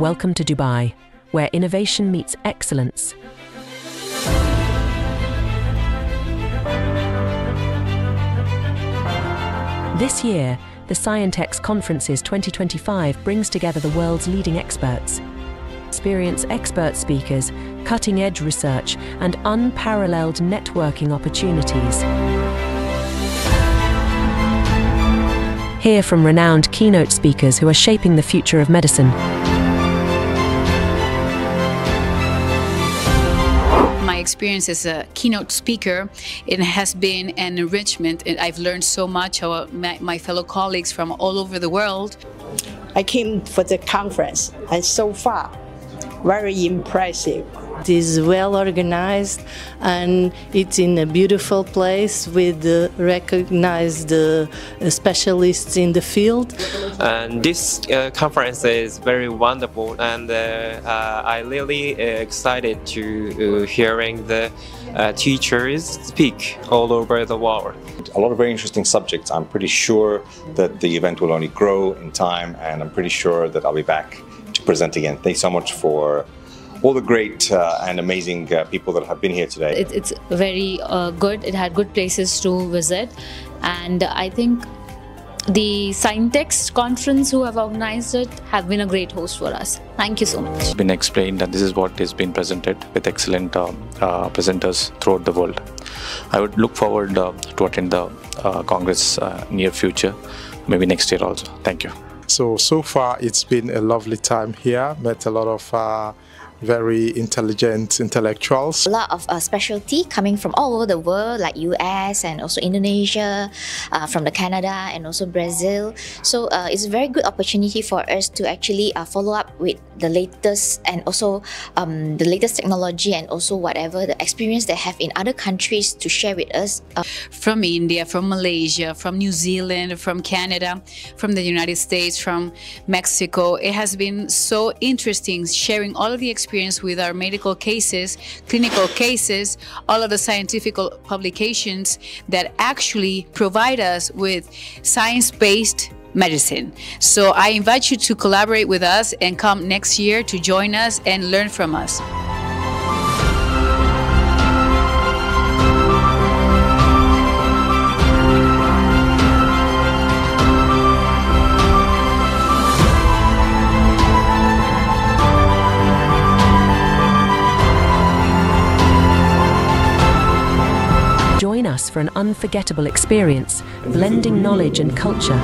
Welcome to Dubai, where innovation meets excellence. This year, the Scientex Conferences 2025 brings together the world's leading experts. Experience expert speakers, cutting-edge research, and unparalleled networking opportunities. Hear from renowned keynote speakers who are shaping the future of medicine. My experience as a keynote speaker, it has been an enrichment. I've learned so much how my fellow colleagues from all over the world. I came for the conference, and so far, very impressive. It is well organized, and it's in a beautiful place with recognized specialists in the field. And this conference is very wonderful, and I'm really excited to hearing the teachers speak all over the world. A lot of very interesting subjects. I'm pretty sure that the event will only grow in time, and I'm pretty sure that I'll be back to present again. Thanks so much for all the great and amazing people that have been here today. It's very good. It had good places to visit, and I think the Scientex conference, who have organized it, have been a great host for us. Thank you so much. It's been explained that this is what is being presented with excellent presenters throughout the world. I would look forward to attend the Congress near future, maybe next year also. Thank you. So far it's been a lovely time here. Met a lot of very intelligent intellectuals. A lot of specialty coming from all over the world, like US and also Indonesia, from the Canada and also Brazil. So it's a very good opportunity for us to actually follow up with the latest and also the latest technology and also whatever the experience they have in other countries to share with us. From India, from Malaysia, from New Zealand, from Canada, from the United States, from Mexico. It has been so interesting sharing all of the experience with our medical cases, clinical cases, all of the scientific publications that actually provide us with science-based medicine. So I invite you to collaborate with us and come next year to join us and learn from us. Join us for an unforgettable experience, blending knowledge and culture.